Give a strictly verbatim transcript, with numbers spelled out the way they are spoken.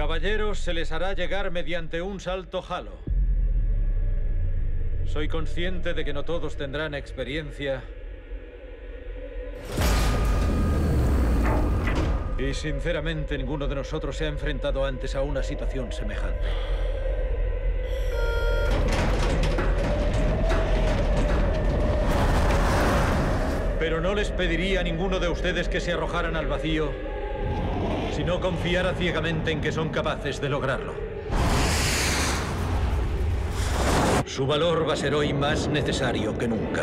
Caballeros, se les hará llegar mediante un salto halo. Soy consciente de que no todos tendrán experiencia. Y sinceramente, ninguno de nosotros se ha enfrentado antes a una situación semejante. Pero no les pediría a ninguno de ustedes que se arrojaran al vacío, sino confiara ciegamente en que son capaces de lograrlo. Su valor va a ser hoy más necesario que nunca.